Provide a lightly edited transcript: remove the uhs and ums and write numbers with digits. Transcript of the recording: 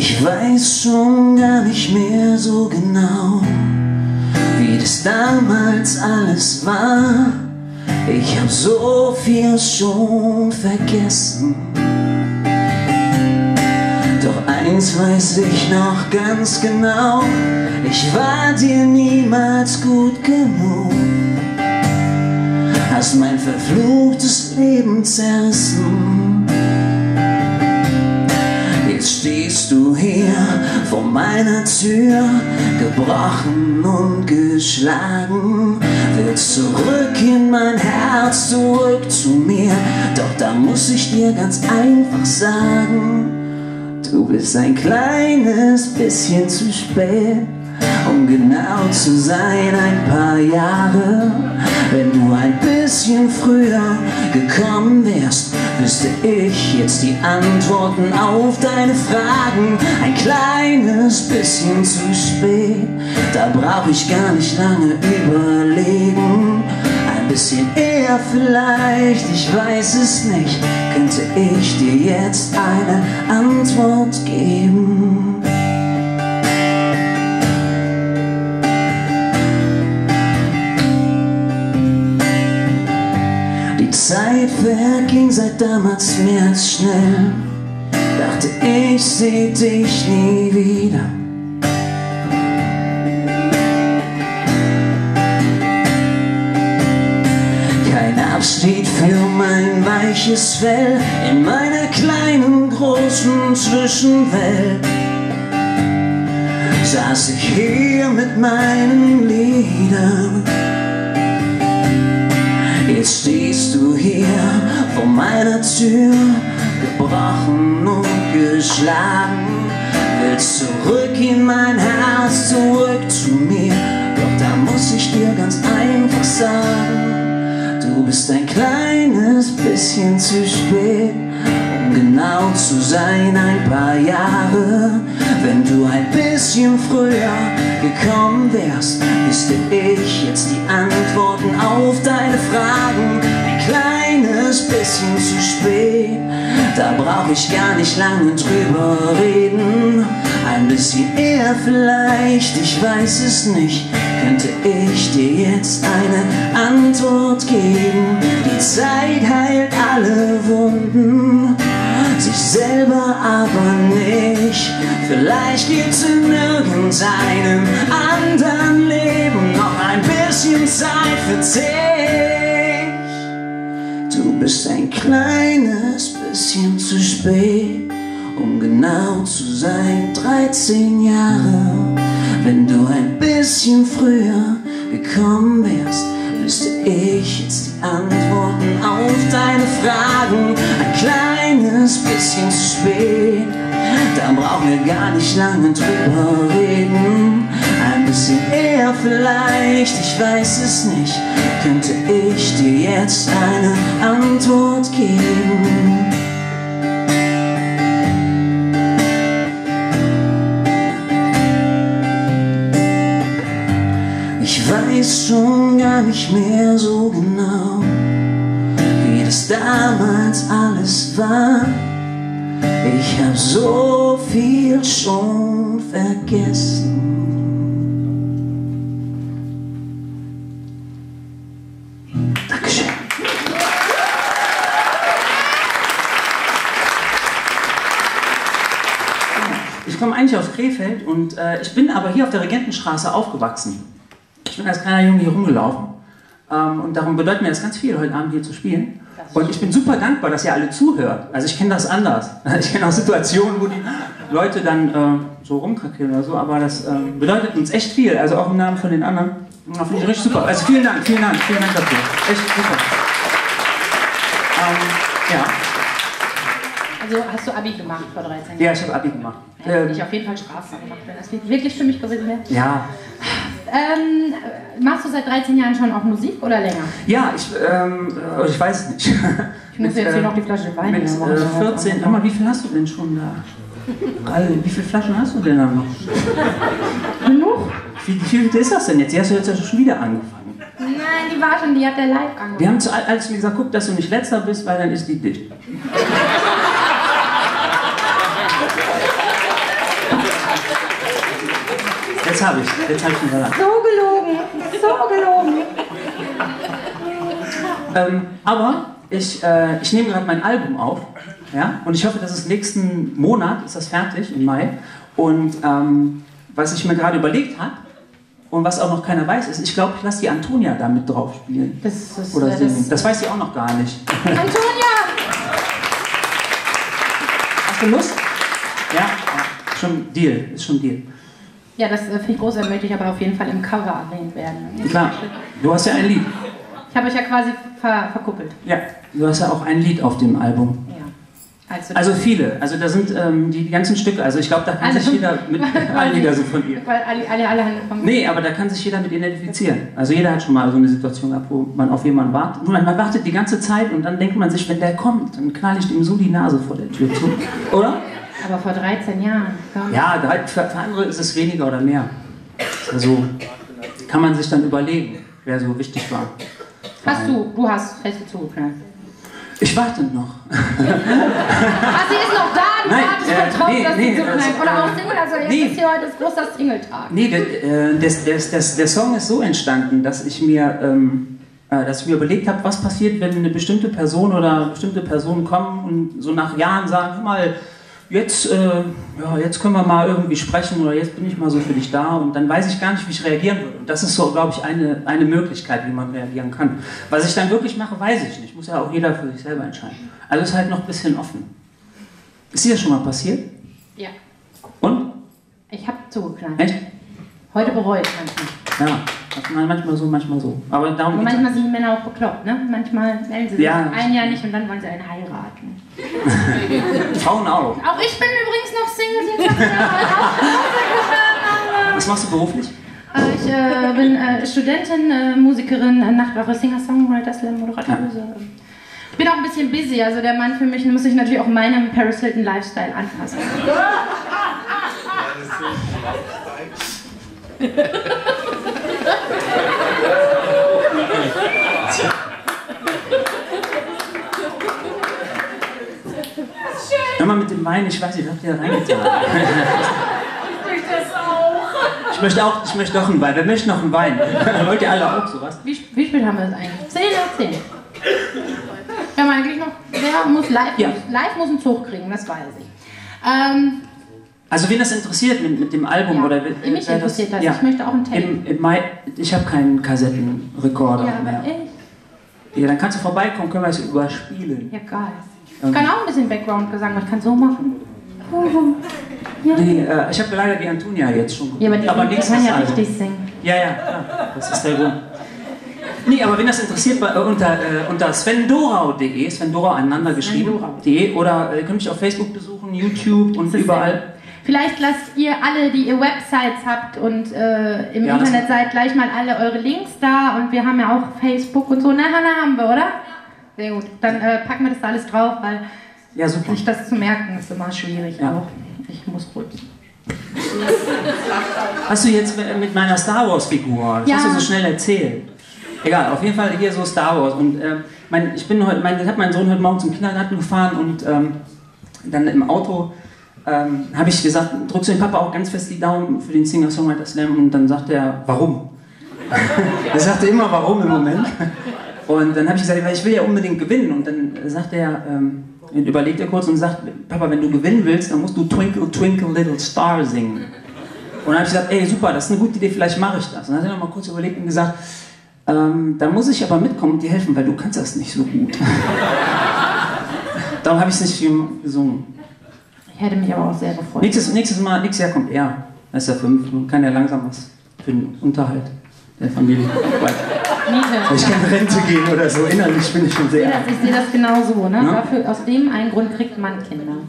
Ich weiß schon gar nicht mehr so genau, wie das damals alles war. Ich hab so viel schon vergessen. Doch eins weiß ich noch ganz genau, ich war dir niemals gut genug. Hast mein verfluchtes Leben zerrissen. Jetzt stehst du hier vor meiner Tür, gebrochen und geschlagen. Willst zurück in mein Herz, zurück zu mir. Doch da muss ich dir ganz einfach sagen, du bist ein kleines bisschen zu spät. Um genau zu sein, ein paar Jahre. Wenn du ein bisschen früher gekommen wärst, wüsste ich jetzt die Antworten auf deine Fragen. Ein kleines bisschen zu spät, da brauch ich gar nicht lange überlegen. Ein bisschen eher vielleicht, ich weiß es nicht, könnte ich dir jetzt eine Antwort geben. Die Zeit verging seit damals mehr als schnell. Dachte ich, seh dich nie wieder. Kein Abschied für mein weiches Fell in meiner kleinen, großen Zwischenwelt. Saß ich hier mit meinen Liedern. Jetzt stehst du hier vor meiner Tür, gebrochen und geschlagen. Willst zurück in mein Herz, zurück zu mir. Doch da muss ich dir ganz einfach sagen, du bist ein kleines bisschen zu spät. Um genau zu sein, ein paar Jahre. Wenn du ein bisschen früher gekommen wärst, wüsste ich jetzt die Antworten auf deine Fragen. Ein kleines bisschen zu spät, da brauch ich gar nicht lange drüber reden. Ein bisschen eher vielleicht, ich weiß es nicht, könnte ich dir jetzt eine Antwort geben. Die Zeit heilt alle Wunden, sich selber aber nicht. Vielleicht gibt's in irgendeinem anderen Leben noch ein bisschen Zeit für dich. Du bist ein kleines bisschen zu spät, um genau zu sein, 13 Jahre. Wenn du ein bisschen früher gekommen wärst, wüsste ich jetzt die Antworten auf deine Fragen. Ein kleines bisschen zu spät, da brauchen wir gar nicht lange drüber reden. Ein bisschen eher vielleicht, ich weiß es nicht, könnte ich dir jetzt eine Antwort geben. Ich weiß schon gar nicht mehr so genau, wie das damals alles war. Ich hab so viel schon vergessen. Dankeschön. Ich komme eigentlich aus Krefeld und ich bin aber hier auf der Regentenstraße aufgewachsen. Ich bin als kleiner Junge hier rumgelaufen und darum bedeutet mir das ganz viel, heute Abend hier zu spielen. Und ich bin super dankbar, dass ihr alle zuhört. Also ich kenne das anders. Ich kenne auch Situationen, wo die Leute dann so rumkackeln oder so, aber das bedeutet uns echt viel. Also auch im Namen von den anderen. Finde ich richtig super. Also vielen Dank dafür. Echt super. Ja. Also hast du Abi gemacht vor 13 Jahren? Ja, ich habe Abi gemacht. Ja, ich auf jeden Fall Spaß gemacht, wenn das wirklich für mich gewesen wäre. Ja. Machst du seit 13 Jahren schon auch Musik oder länger? Ja, ich weiß es nicht. Ich muss jetzt hier noch die Flasche Wein mit 14, hör mal, wie viel hast du denn schon da? Also, wie viele Flaschen hast du denn da noch? Genug. Wie viel ist das denn jetzt? Die hast du jetzt ja schon wieder angefangen. Nein, die war schon, die hat der Live angefangen. Wir haben zu mir gesagt, guck, dass du nicht letzter bist, weil dann ist die dicht. Jetzt hab ich ihn danach. So gelogen. Aber ich nehme gerade mein Album auf, ja? Und ich hoffe, dass es nächsten Monat, ist das fertig, im Mai. Und was ich mir gerade überlegt habe und was auch noch keiner weiß, ist, ich glaube, ich lasse die Antonia da mit drauf spielen. Oder singen. Das weiß sie auch noch gar nicht. Antonia! Hast du Lust? Ja, schon Deal, ist schon Deal. Ja, das finde ich großartig, möchte ich aber auf jeden Fall im Cover erwähnt werden. Klar, du hast ja ein Lied. Ich habe euch ja quasi verkuppelt. Ja, du hast ja auch ein Lied auf dem Album. Ja. Also viele, also da sind die ganzen Stücke, also ich glaube, da kann sich jeder mit allen Lieder so von ihr. Weil alle von mir. Nee, aber da kann sich jeder mit identifizieren. Also jeder hat schon mal so eine Situation gehabt, wo man auf jemanden wartet. Man wartet die ganze Zeit und dann denkt man sich, wenn der kommt, dann knall ich ihm so die Nase vor der Tür zu. Oder? Aber vor 13 Jahren. Ja, für andere ist es weniger oder mehr. Also kann man sich dann überlegen, wer so wichtig war. Du hast feste zugeknallt. Ich warte noch. Sie ist noch da, du hattest vertraut, dass sie zugeknallt. Oder auch Single, also jetzt ist hier heute das große Single-Tag. Nee, der Song ist so entstanden, dass ich mir überlegt habe, was passiert, wenn eine bestimmte Person oder bestimmte Personen kommen und so nach Jahren sagen, hör mal, jetzt können wir mal irgendwie sprechen oder jetzt bin ich mal so für dich da und dann weiß ich gar nicht, wie ich reagieren würde. Und das ist so, glaube ich, eine Möglichkeit, wie man reagieren kann. Was ich dann wirklich mache, weiß ich nicht. Muss ja auch jeder für sich selber entscheiden. Also ist halt noch ein bisschen offen. Ist dir das schon mal passiert? Ja. Und? Ich habe zugeknallt. Echt? Heute bereue ich manchmal. Ja. Manchmal so. Aber darum manchmal sind die Männer auch bekloppt, ne? Manchmal melden sie sich ein Jahr nicht und dann wollen sie einen heiraten. Frauen auch. Auch ich bin übrigens noch Single. Was machst du beruflich? Ich bin Studentin, Musikerin, Nachtwache, Singer, Songwriter, Moderatorin. Ja. Ich bin auch ein bisschen busy, also der Mann für mich muss sich natürlich auch meinem Paris Hilton Lifestyle anpassen. Hör mal mit dem Wein, ich weiß nicht, was habt ihr da reingetan? Ich möchte das auch. Ich möchte auch einen Wein. Wer möchte noch einen Wein? Wollt ihr alle auch sowas? Wie spät haben wir das eigentlich? 10 nach 10. Ja, man, eigentlich noch. Wer muss live? Ja. Live muss einen Zug kriegen, das weiß ich. Also wen das interessiert mit dem Album oder mich interessiert das. Ich möchte auch einen Tape. Im Mai, ich habe keinen Kassettenrekorder mehr. Ja, dann kannst du vorbeikommen, können wir es überspielen. Ja, geil. Ich kann auch ein bisschen Background-Gesang, aber ich kann so machen. Ja. Ich habe leider die Antonia jetzt schon gehört. Ja, aber die kann ja richtig singen. Ja, das ist der Grund. Nee, aber wenn das interessiert, unter svendorau.de, Sven Dorau aneinander geschrieben, oder könnt ihr mich auf Facebook besuchen, YouTube und überall. Vielleicht lasst ihr alle, die ihr Websites habt und im Internet seid, gleich mal alle eure Links da und wir haben ja auch Facebook und so. Na, Hanna haben wir, oder? Sehr gut. Dann packen wir das da alles drauf, weil sich das zu merken ist immer schwierig. Ja. Auch. Ich muss rutschen. Hast du jetzt mit meiner Star Wars Figur, das hast du so schnell erzählt. Egal, auf jeden Fall hier so Star Wars. Und ich habe meinen Sohn heute Morgen zum Kindergarten gefahren und dann im Auto habe ich gesagt, drückst du dem Papa auch ganz fest die Daumen für den Singer-Songwriter Slam? Und dann sagt er, warum? Er sagte immer, warum im Moment. Und dann habe ich gesagt, ich will ja unbedingt gewinnen. Und dann sagt er, überlegt er kurz und sagt, Papa, wenn du gewinnen willst, dann musst du Twinkle, Twinkle, Little Star singen. Und dann habe ich gesagt, ey, super, das ist eine gute Idee, vielleicht mache ich das. Und dann hat er nochmal kurz überlegt und gesagt, da muss ich aber mitkommen und dir helfen, weil du kannst das nicht so gut. Darum habe ich es nicht gesungen. Ich hätte mich aber auch sehr gefreut. Nächstes Mal, nächstes Jahr kommt er. Er ist ja 5, man kann ja langsam was für den Unterhalt der Familie. Ich kann in Rente gehen oder so, innerlich bin ich schon sehr... Ich sehe das genau so, ne? Ja? Dafür, aus dem einen Grund kriegt man Kinder.